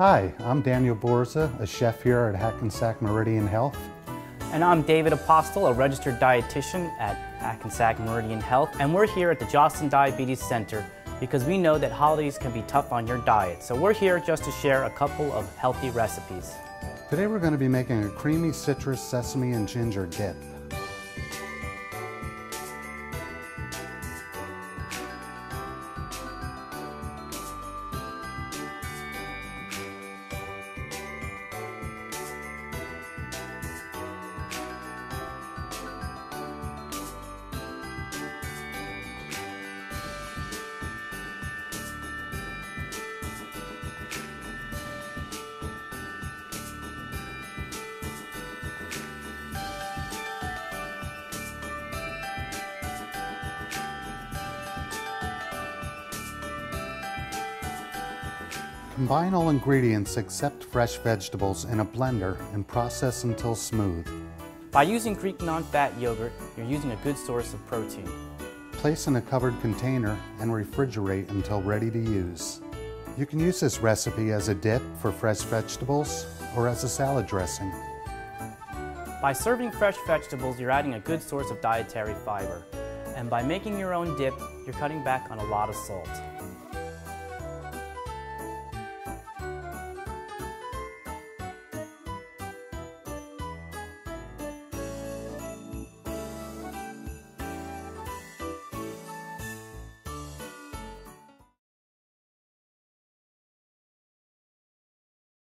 Hi, I'm Daniel Borza, a chef here at Hackensack Meridian Health. And I'm David Apostle, a registered dietitian at Hackensack Meridian Health. And we're here at the Jostin Diabetes Center because we know that holidays can be tough on your diet. So we're here just to share a couple of healthy recipes. Today we're going to be making a creamy citrus, sesame, and ginger dip. Combine all ingredients except fresh vegetables in a blender and process until smooth. By using Greek non-fat yogurt, you're using a good source of protein. Place in a covered container and refrigerate until ready to use. You can use this recipe as a dip for fresh vegetables or as a salad dressing. By serving fresh vegetables, you're adding a good source of dietary fiber. And by making your own dip, you're cutting back on a lot of salt.